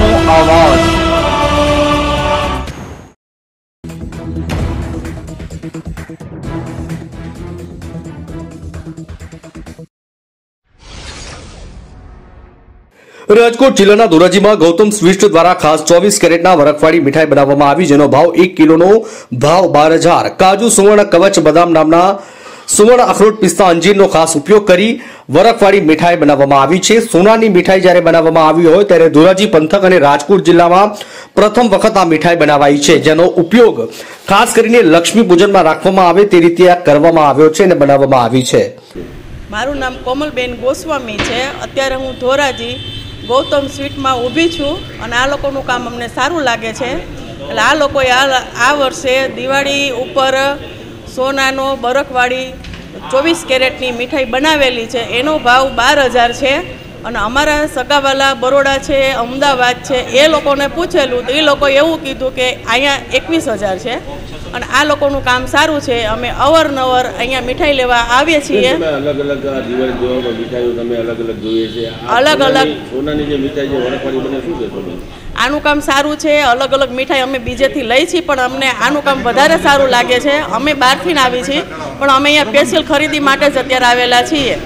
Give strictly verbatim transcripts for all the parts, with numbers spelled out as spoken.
अपनी आवाज। राजकोट जिला धोराजी में गौतम स्वीट्स द्वारा खास चौवीस कैरेट वरखवाड़ी मिठाई बनाववामां आवी, जेनो भाव एक किलो नो भाव बारह हजार। काजू, सुवर्ण कवच, बदाम नामना सुवर्ण अखरोट, पिस्ता, अंजीर नो खास उपयोग करी वरखवाड़ी मिठाई बनाववामां आवी छे। सोनानी मिठाई ज्यारे बनाववामां आवी होय त्यारे धोराजी पंथक अने राजकोट जिल्लामां प्रथम वखत आ मिठाई बनावाई छे, जेनो उपयोग खास करीने लक्ष्मी पूजनमां राखवामां आवे ते रीते आ करवामां आव्यो छे अने बनाववामां आवी छे। मारुं नाम कोमलबेन गोस्वामी छे। अत्यारे हुं धोराजी गौतम स्वीट में ऊभी छूँ और आ लोकोनुं काम अमने सारूँ लागे छे। एटले आ लोकोए आ वर्षे दिवाळी उपर सोनानो बरखवाड़ी चौवीस केरेटनी मिठाई बनावेली छे, एनो भाव बार हज़ार छे। अने अमारा सगावाला बरोड़ा छे, अमदावाद छे, ए लोकोने पूछेलू तो ए लोकोए एवुं कीधुं के अहींया एकवीस हज़ार छे अने आ लोकोनुं काम सारूं छे। अमे अवरनवर अहींया मिठाई लेवा आवीए छीए। अलग अलग दिवाळी जोवा मिठाईओ तमे अलग अलग जोईए छे। अलग अलग सोनानी जे मिठाई जे वरखवाड़ी बने शुं छे तमे आनुं काम सारूं छे। अलग अलग मिठाई अमे बीजेथी लई छी पण अमने आनुं काम वधारे सारूं लागे छे। अमे बारथी न आवी छी पण अमे अहींया स्पेशल खरीदी माटे ज अत्यारे आवेला छीए।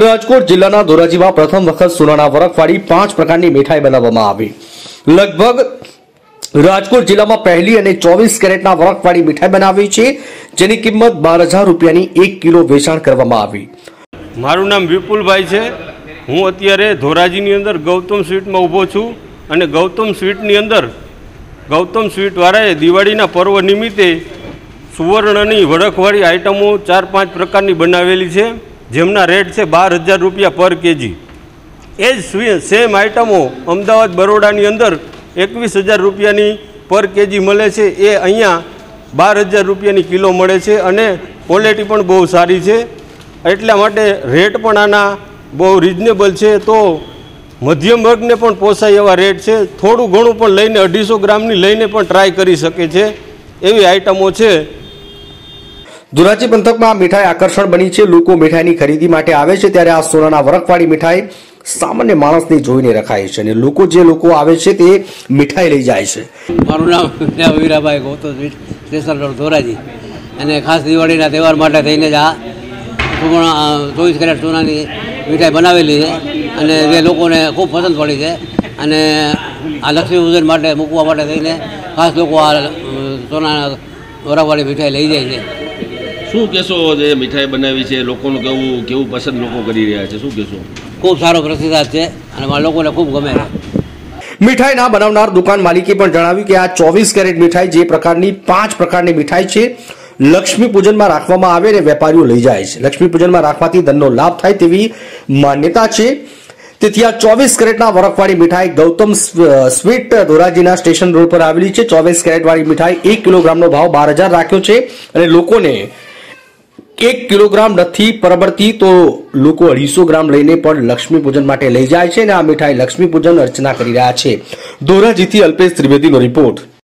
राजकोट जिल्लाना धोराजीमां प्रथम वखत सोनाना वरखवाड़ी पांच प्रकारनी मिठाई बनाववामां आवी। लगभग राजकोट जिला में पहली अने चौवीस कैरेट वरखवाड़ी मिठाई बनावी छे, जेनी किंमत बार हजार रुपया एक किलो वेचाण करवामां आवी। मारू नाम विपुल भाई छे। हूँ अत्यारे धोराजीनी अंदर गौतम स्वीट में ऊभो छूँ अने गौतम स्वीटनी अंदर गौतम स्वीट वाळाए दिवाळीना पर्व निमित्ते सुवर्णनी वरखवाड़ी आइटमों चार पांच प्रकारनी बनावेली छे, जेमना रेट छे बार हजार रुपया पर केजी। एज सेम आइटमों अमदावाद बरोडानी अंदर एकवीस हज़ार रुपया पर केजी मळे छे, ए अहींया बार हज़ार रुपया किलो मळे छे अने क्वॉलिटी पण बहु सारी छे, एटला माटे रेट पण आना बहु रिजनेबल छे। तो मध्यम वर्गने पण पोसाय एवा रेट छे। थोड़ू घणुं पण लईने अढ़ीसो ग्रामनी लईने पण ट्राय करी शके छे, एवी आइटमो छे। धोराजी पंथक में आ मिठाई आकर्षण बनी छे। लोको मिठाईनी खरीदी माटे आवे छे त्यारे आ सोनाना वरखवाड़ी मिठाई सामान्य मानसने जोईने रखाय छे अने लोको जे लोको आवे छे ते मिठाई लई जाय छे। मारुं नाम वीराभाई गौतम स्वीट स्टेशन धोराजी अने खास दिवाळीना तहेवार माटे थईने ज आ चौवीस कैरेट सोनानी मिठाई बनावेली छे अने जे लोकोने खूब पसंद पड़ी छे अने आ लक्ष्मी पूजन माटे मूकवा माटे थईने खास लोको आ सोनाना वरखवाड़ी मिठाई लई जाय छे। शू कहो जो मिठाई बनावी है लोगों केवुं केवुं पसंद लोग करी रह्या छे, शू कहो? खूब सारो प्रतिसाद छे अने मारा लोकोने खूब गमे छे। मिठाई ना बनावनार दुकान मालिके पण जणाव्युं के आ चौवीस कैरेट मिठाई जे प्रकारनी पांच प्रकारनी मिठाई छे लक्ष्मी पूजन में राखवामां आवे अने वेपारीओ लई जाय छे। लक्ष्मी पूजन में राखवाथी धननो लाभ थाय तेवी मान्यता छे। तेथी आ चौवीस कैरेट वरखवाड़ी मिठाई Gautam sweet Dhoraji station road पर आवेली छे। चौवीस कैरेट वाली मिठाई एक किलोग्राम नो भाव बार हजार राख्यो छे अने लोकोने एक किलोग्राम नथी परवड़ती तो लोग अढ़ीसो ग्राम लईने पण लक्ष्मी पूजन माटे लई जाय छे अने आ मिठाई लक्ष्मी पूजन अर्चना करी रह्या छे। धोराजीथी अल्पेश त्रिवेदीनो रिपोर्ट।